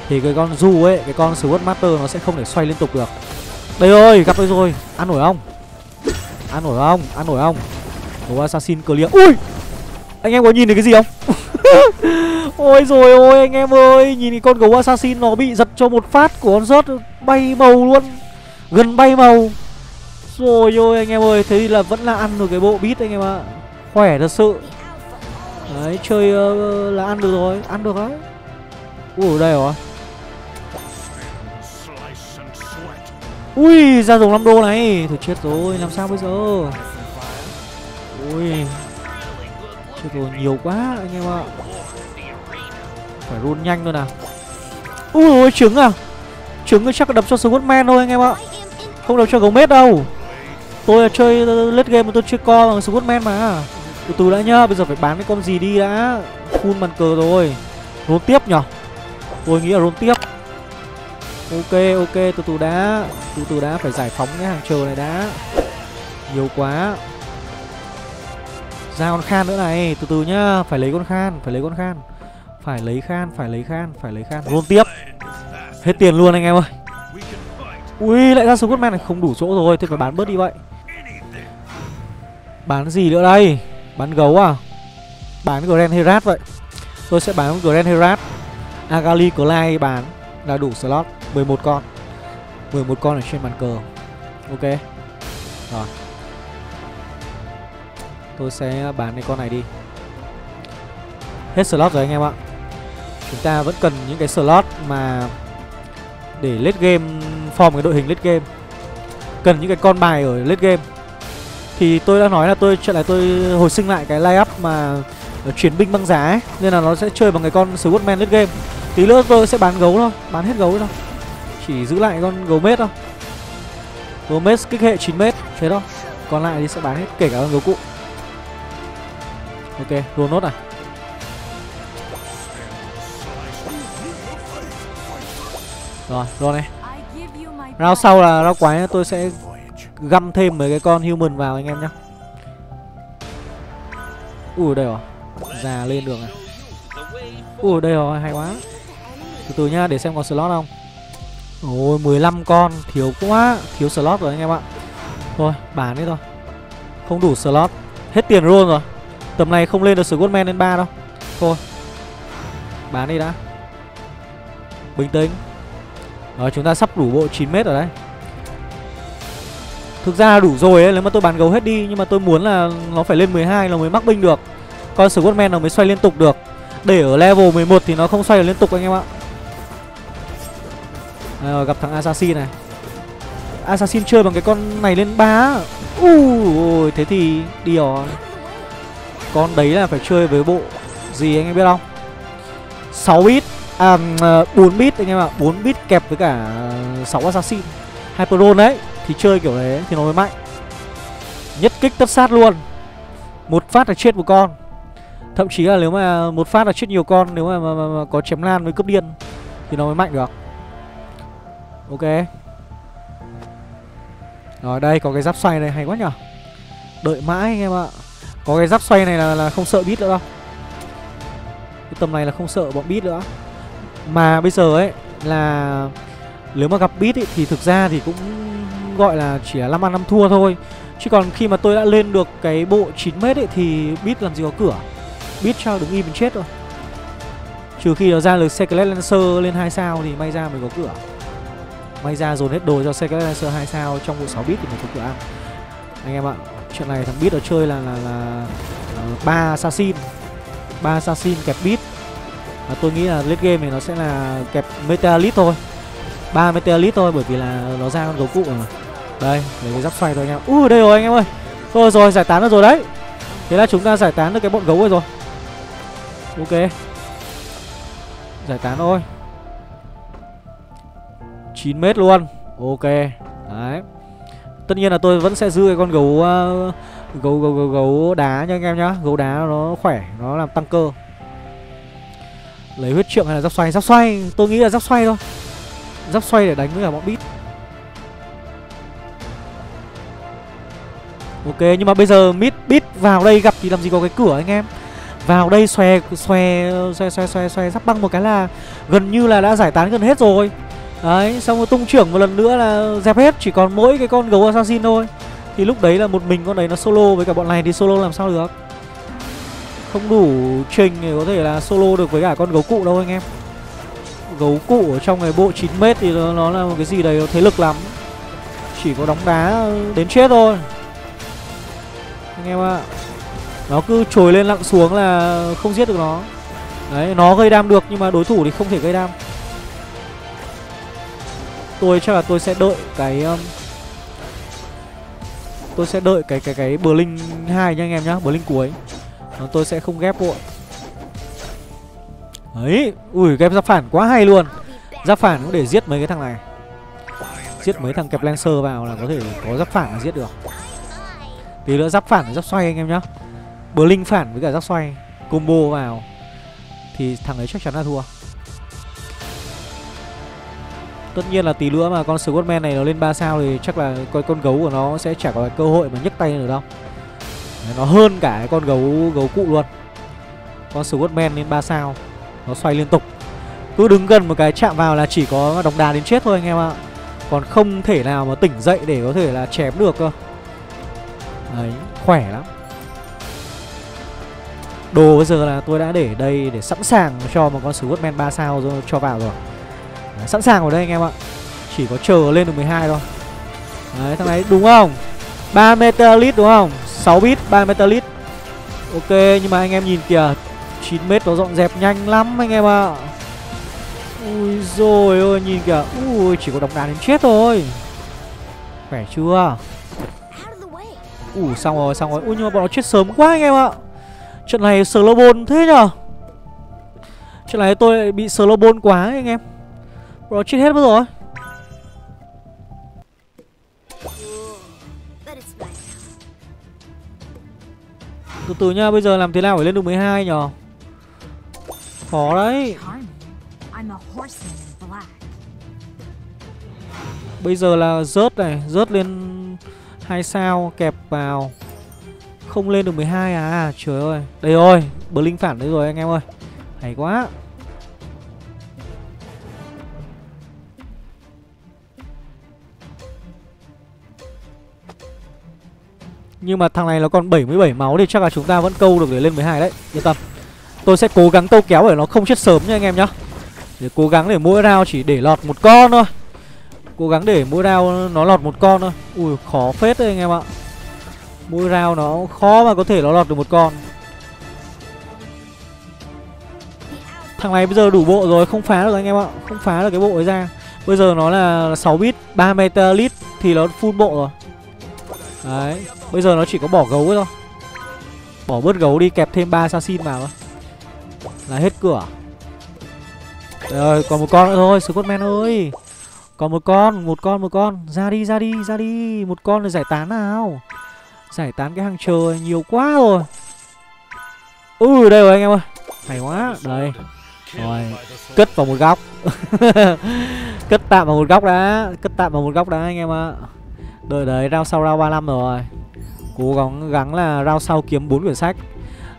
Thì cái con Du ấy, cái con Sword Master nó sẽ không thể xoay liên tục được. Đây ơi, gặp tôi rồi. Ăn nổi không? Ăn nổi không? Ăn nổi không? Đồ assassin clear. Ui! Anh em có nhìn thấy cái gì không? Ôi rồi ôi anh em ơi, nhìn cái con gấu assassin nó bị giật cho một phát của con rớt bay màu luôn. Gần bay màu. Rồi ôi anh em ơi, thế thì là vẫn là ăn được cái bộ beat anh em ạ. Khỏe thật sự. Đấy, chơi là ăn được rồi, ăn được đấy. Ui đây rồi. Ui ra dùng 5 đô này. Thôi chết rồi, làm sao bây giờ? Ui. Chết rồi, nhiều quá anh em ạ. Phải roll nhanh thôi nào. Ui ôi trứng à. Trứng chắc đập cho Swordman thôi anh em ạ. Không đập cho gấu mết đâu. Tôi chơi late game mà tôi chưa co bằng Swordman mà. Từ đã nhá, bây giờ phải bán cái con gì đi đã. Full bàn cờ rồi. Roll tiếp nhở. Tôi nghĩ là roll tiếp. Ok ok, từ đã. Từ đã, phải giải phóng cái hàng chờ này đã. Nhiều quá. Ra con khan nữa này, từ từ nhá. Phải lấy con khan, phải lấy con khan. Phải lấy khan, phải lấy khan, phải lấy khan. Roll tiếp. Hết tiền luôn anh em ơi. Ui lại ra Swordman này, không đủ chỗ rồi. Thế phải bán bớt đi vậy. Bán gì nữa đây? Bán gấu à? Bán Grand Herat vậy. Tôi sẽ bán Grand Herat. Agali Clyde bán là đủ slot 11 con. 11 con ở trên bàn cờ. Ok. Rồi. Tôi sẽ bán cái con này đi. Hết slot rồi anh em ạ. Chúng ta vẫn cần những cái slot mà để late game, form cái đội hình late game. Cần những cái con bài ở late game. Thì tôi đã nói là tôi hồi sinh lại cái line up mà Chiến Binh Băng Giá ấy. Nên là nó sẽ chơi bằng cái con Swordman late game. Tí nữa tôi sẽ bán gấu thôi, bán hết gấu thôi. Chỉ giữ lại con gấu mết thôi. Gấu mết kích hệ 9m, thế thôi. Còn lại thì sẽ bán hết, kể cả con gấu cụ. Ok, roll nốt này. Rồi, roll này. Round sau là round quái, tôi sẽ găm thêm mấy cái con human vào anh em nhá. Ui đây rồi. Già lên được này. Ui đây rồi, hay quá. Từ từ nhá, để xem có slot không. Ôi 15 con, thiếu quá, thiếu slot rồi anh em ạ. Thôi, bán đi thôi. Không đủ slot, hết tiền roll rồi. Tầm này không lên được Swordman lên 3 đâu. Thôi. Bán đi đã. Bình tĩnh. Rồi chúng ta sắp đủ bộ 9m rồi đấy. Thực ra đủ rồi ấy, nếu mà tôi bán gấu hết đi. Nhưng mà tôi muốn là nó phải lên 12 nó mới mắc binh được. Con Swordman nó mới xoay liên tục được. Để ở level 11 thì nó không xoay được liên tục anh em ạ. Rồi gặp thằng assassin này. Assassin chơi bằng cái con này lên 3. Ui thế thì đi rồi. Con đấy là phải chơi với bộ gì anh em biết không? 6 bit. À 4 bit anh em ạ. 4 bit kẹp với cả 6 assassin Hyperdrone đấy. Thì chơi kiểu đấy thì nó mới mạnh. Nhất kích tất sát luôn. Một phát là chết một con. Thậm chí là nếu mà một phát là chết nhiều con. Nếu mà có chém lan với cướp điên thì nó mới mạnh được. Ok. Rồi đây có cái giáp xoay này hay quá nhở. Đợi mãi anh em ạ. Có cái giáp xoay này là không sợ beat nữa đâu. Cái tầm này là không sợ bọn beat nữa. Mà bây giờ ấy là nếu mà gặp beat ấy, thì thực ra thì cũng gọi là chỉ là 5 ăn 5 thua thôi. Chứ còn khi mà tôi đã lên được cái bộ 9m ấy thì beat làm gì có cửa. Beat cho đứng im mình chết rồi. Trừ khi nó ra được Secret Lancer lên 2 sao thì may ra mới có cửa. May ra dồn hết đồ cho Secret Lancer 2 sao trong bộ 6 beat thì mới có cửa ăn. Anh em ạ, chuyện này thằng beat ở chơi là 3 assassin. 3 assassin kẹp beat. Và tôi nghĩ là late game thì nó sẽ là kẹp Meteorite thôi. 3 Meteorite thôi bởi vì là nó ra con gấu cụ rồi mà. Đây, lấy cái giáp xoay thôi anh em. Ui đây rồi anh em ơi. Thôi rồi, giải tán được rồi đấy. Thế là chúng ta giải tán được cái bọn gấu rồi. Ok. Giải tán thôi. 9m luôn. Ok. Đấy. Tất nhiên là tôi vẫn sẽ giữ cái con gấu đá nha anh em nhá. Gấu đá nó khỏe, nó làm tăng cơ. Lấy huyết trượng hay là giáp xoay? Giáp xoay, tôi nghĩ là giáp xoay thôi. Giáp xoay để đánh với cả bọn beat. Ok, nhưng mà bây giờ mid beat vào đây gặp thì làm gì có cái cửa anh em. vào đây xòe sắp băng một cái là gần như là đã giải tán gần hết rồi. Đấy, xong rồi tung trưởng một lần nữa là dẹp hết, chỉ còn mỗi cái con gấu assassin thôi. Thì lúc đấy là một mình con đấy nó solo với cả bọn này thì solo làm sao được. Không đủ trình thì có thể là solo được với cả con gấu cụ đâu anh em. Gấu cụ ở trong cái bộ 9m thì nó là một cái gì đấy nó thế lực lắm. Chỉ có đóng đá đến chết thôi anh em ạ. Nó cứ trồi lên lặng xuống là không giết được nó. Đấy, nó gây đam được nhưng mà đối thủ thì không thể gây đam. Tôi chắc là tôi sẽ đợi cái Blink 2 nha anh em nhá, Blink cuối. Tôi sẽ không ghép vội. Đấy, ui ghép giáp phản quá hay luôn. Giáp phản cũng để giết mấy cái thằng này. Giết mấy thằng kẹp Lancer vào là có thể có giáp phản là giết được. Tí nữa giáp phản với giáp xoay anh em nhá. Blink phản với cả giáp xoay combo vào thì thằng ấy chắc chắn là thua. Tất nhiên là tí nữa mà con Squadman này nó lên 3 sao thì chắc là con gấu của nó sẽ chả có cơ hội mà nhấc tay nữa đâu. Nó hơn cả con gấu cụ luôn. Con Squadman lên 3 sao nó xoay liên tục. Cứ đứng gần một cái chạm vào là chỉ có đóng đá đến chết thôi anh em ạ. Còn không thể nào mà tỉnh dậy để có thể là chém được cơ. Đấy, khỏe lắm. Đồ bây giờ là tôi đã để đây để sẵn sàng cho một con Squadman 3 sao cho vào rồi. Đấy, sẵn sàng ở đây anh em ạ. Chỉ có chờ lên được 12 thôi. Đấy, thằng này đúng không? 3 Metalit đúng không? 6 bit 3 Metalit. Ok, nhưng mà anh em nhìn kìa, 9m nó dọn dẹp nhanh lắm anh em ạ. Ui rồi ôi, nhìn kìa. Ui, chỉ có độc đá đến chết thôi. Khỏe chưa? Ui, xong rồi. Ui, nhưng mà bọn nó chết sớm quá anh em ạ. Trận này slowball thế nhở? Trận này tôi lại bị slowball quá ấy, anh em. Bọn nó chết hết mất rồi. Từ từ nha, bây giờ làm thế nào phải lên được 12 nhở? Khó đấy. Bây giờ là rớt này, rớt lên 2 sao kẹp vào. Không lên được 12 à, trời ơi. Đây rồi, Blink phản đấy rồi anh em ơi. Hay quá. Nhưng mà thằng này nó còn 77 máu thì chắc là chúng ta vẫn câu được để lên 12 đấy. Yên tâm. Tôi sẽ cố gắng câu kéo để nó không chết sớm nha anh em nhá. Để cố gắng để mỗi round chỉ để lọt một con thôi. Cố gắng để mỗi round nó lọt một con thôi. Ui khó phết đấy anh em ạ. Mỗi round nó khó mà có thể nó lọt được một con. Thằng này bây giờ đủ bộ rồi, không phá được anh em ạ. Không phá được cái bộ ấy ra. Bây giờ nó là 6 bit 3 metalit thì nó full bộ rồi. Đấy, bây giờ nó chỉ có bỏ gấu thôi. Bỏ bớt gấu đi, kẹp thêm 3 assassin vào thôi là hết cửa. Rồi, còn một con nữa thôi, Squadman ơi. Còn một con. Ra đi. Một con rồi giải tán nào. Giải tán cái hàng chờ nhiều quá rồi. Ui, đây rồi anh em ơi. Hay quá, đây. Rồi, cất vào một góc. Cất tạm vào một góc đã anh em ạ. Đợi đấy, round sau round 35 rồi. Cố gắng là round sau kiếm 4 quyển sách.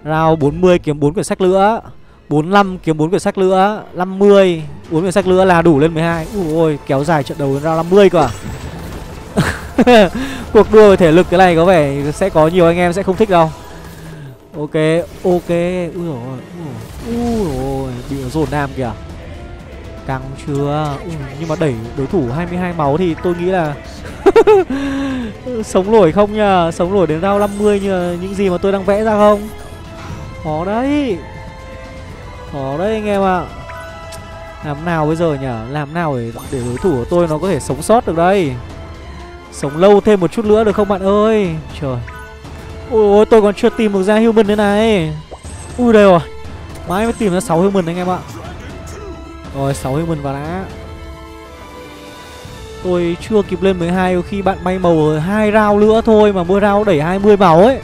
Round 40 kiếm 4 quyển sách nữa. 45 kiếm 4 quyển sách nữa. 50 4 quyển sách nữa là đủ lên 12. Ui, kéo dài trận đầu đến round 50 cơ à. Cuộc đua về thể lực cái này có vẻ sẽ có nhiều anh em sẽ không thích đâu. Ok. Ui dồi ôi, bị nó dồn nam kìa. Căng chưa? Nhưng mà đẩy đối thủ 22 máu thì tôi nghĩ là sống nổi không nhờ? Sống nổi đến round 50 như những gì mà tôi đang vẽ ra không? Khó đấy anh em ạ. Làm nào bây giờ nhở? Làm nào để đối thủ của tôi nó có thể sống sót được đây? Sống lâu thêm một chút nữa được không bạn ơi? Trời. Ôi, tôi còn chưa tìm được ra human thế này. Ui đây rồi. Mãi mới tìm ra 6 human anh em ạ. Rồi 6 human vào đã. Tôi chưa kịp lên 12 khi bạn bay màu rồi. 2 round nữa thôi mà mỗi round đẩy 20 máu ấy.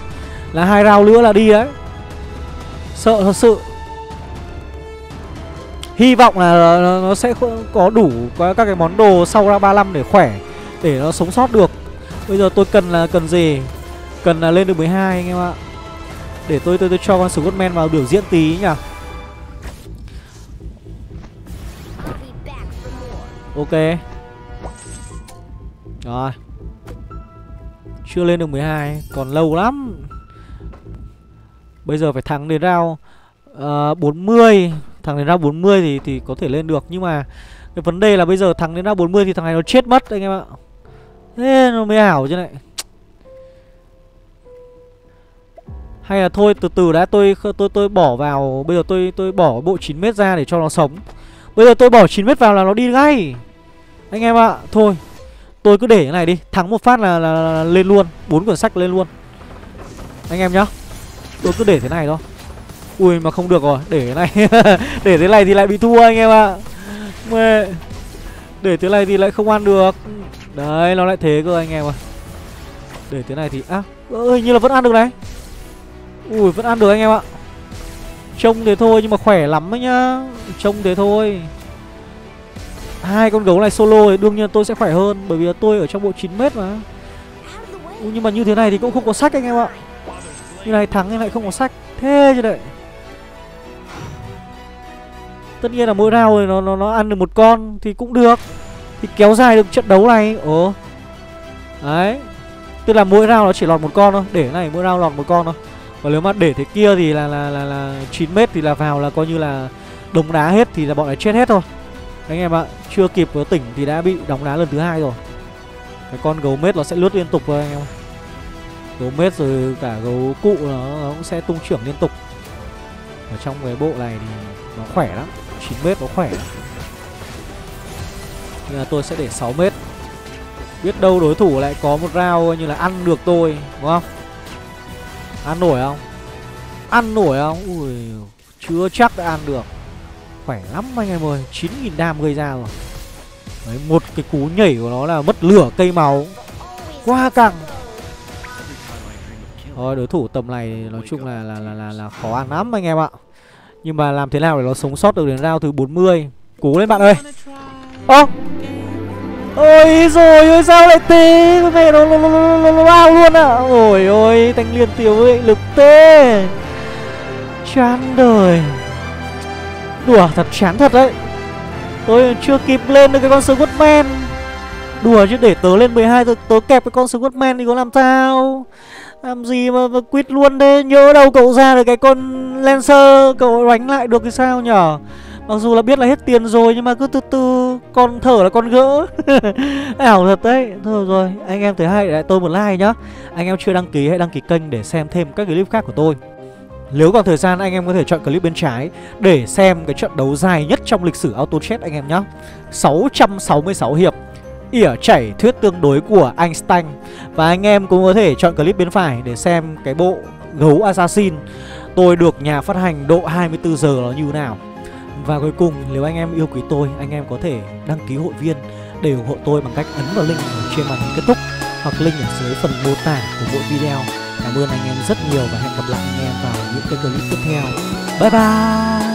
Là 2 round nữa là đi đấy. Sợ thật sự. Hy vọng là nó sẽ có đủ các cái món đồ sau round 35 để khỏe, để nó sống sót được. Bây giờ tôi cần là cần gì? Cần là lên được 12 anh em ạ. Để tôi cho con Scottman vào biểu diễn tí nhỉ. Ok. Rồi. Chưa lên được 12, còn lâu lắm. Bây giờ phải thắng đến round 40. Thằng đến round 40 thì có thể lên được. Nhưng mà cái vấn đề là bây giờ thằng đến round 40 thì thằng này nó chết mất anh em ạ. Thế nó mới ảo chứ này. Hay là thôi từ từ đã, tôi bỏ vào. Bây giờ tôi bỏ bộ 9m ra để cho nó sống. Bây giờ tôi bỏ 9m vào là nó đi ngay anh em ạ. Thôi tôi cứ để cái này đi. Thắng một phát là lên luôn 4 quyển sách lên luôn anh em nhá. Tôi cứ để thế này thôi. Ui mà không được rồi. Để thế này để thế này thì lại bị thua anh em ạ. Mẹ. Để thế này thì lại không ăn được. Đấy nó lại thế cơ anh em ạ. Để thế này thì á hình như là vẫn ăn được đấy. Ui vẫn ăn được anh em ạ. Trông thế thôi nhưng mà khỏe lắm đấy nhá. Trông thế thôi. Hai con gấu này solo thì đương nhiên tôi sẽ khỏe hơn. Bởi vì tôi ở trong bộ 9m mà. Ui, nhưng mà như thế này thì cũng không có sách anh em ạ. Như này thắng nhưng lại không có sách. Thế chứ đấy. Tất nhiên là mỗi round thì nó ăn được một con thì cũng được. Thì kéo dài được trận đấu này. Ồ. Đấy. Tức là mỗi round nó chỉ lọt một con thôi. Để này mỗi round lọt một con thôi. Và nếu mà để thế kia thì là 9m thì là vào là coi như là đống đá hết thì là bọn này chết hết thôi. Anh em ạ, chưa kịp tỉnh thì đã bị đóng đá lần thứ 2 rồi. Cái con gấu mết nó sẽ lướt liên tục thôi anh em. Gấu mết rồi cả gấu cụ nó cũng sẽ tung trưởng liên tục. Ở trong cái bộ này thì nó khỏe lắm, 9m nó khỏe. Nhưng mà tôi sẽ để 6m. Biết đâu đối thủ lại có một round như là ăn được tôi, đúng không? Ăn nổi không? Ăn nổi không? Ui, chưa chắc đã ăn được. Khỏe lắm anh em ơi, 9.000 đam gây ra rồi. Đấy, một cái cú nhảy của nó là mất lửa cây máu. Quá căng. Rồi đối thủ tầm này nói chung là khó ăn lắm anh em ạ. Nhưng mà làm thế nào để nó sống sót được đến round thứ 40. Cố lên bạn ơi. Ơ. Ôi rồi ơi sao lại thế. Mẹ nó bao luôn ạ. À. Ôi ôi thanh liên tiểu với lực tê. Chán đời. Đùa thật chán thật đấy. Tôi chưa kịp lên được cái con Squidman. Đùa chứ để tớ lên 12 rồi tớ kẹp cái con Squidman thì có làm sao. Làm gì mà quýt luôn thế. Nhớ đâu cậu ra được cái con Lancer. Cậu đánh lại được thì sao nhở. Mặc dù là biết là hết tiền rồi nhưng mà cứ từ từ. Con thở là con gỡ. Ảo thật đấy. Thôi rồi anh em thấy hay để lại tôi một like nhá. Anh em chưa đăng ký hãy đăng ký kênh để xem thêm các clip khác của tôi. Nếu còn thời gian anh em có thể chọn clip bên trái để xem cái trận đấu dài nhất trong lịch sử Auto Chess anh em nhé. 666 hiệp. Ỉa chảy thuyết tương đối của Einstein. Và anh em cũng có thể chọn clip bên phải để xem cái bộ gấu assassin tôi được nhà phát hành độ 24 giờ nó như nào. Và cuối cùng nếu anh em yêu quý tôi, anh em có thể đăng ký hội viên để ủng hộ tôi bằng cách ấn vào link trên màn hình kết thúc hoặc link ở dưới phần mô tả của mỗi video. Cảm ơn anh em rất nhiều và hẹn gặp lại anh em vào những cái clip tiếp theo. Bye bye!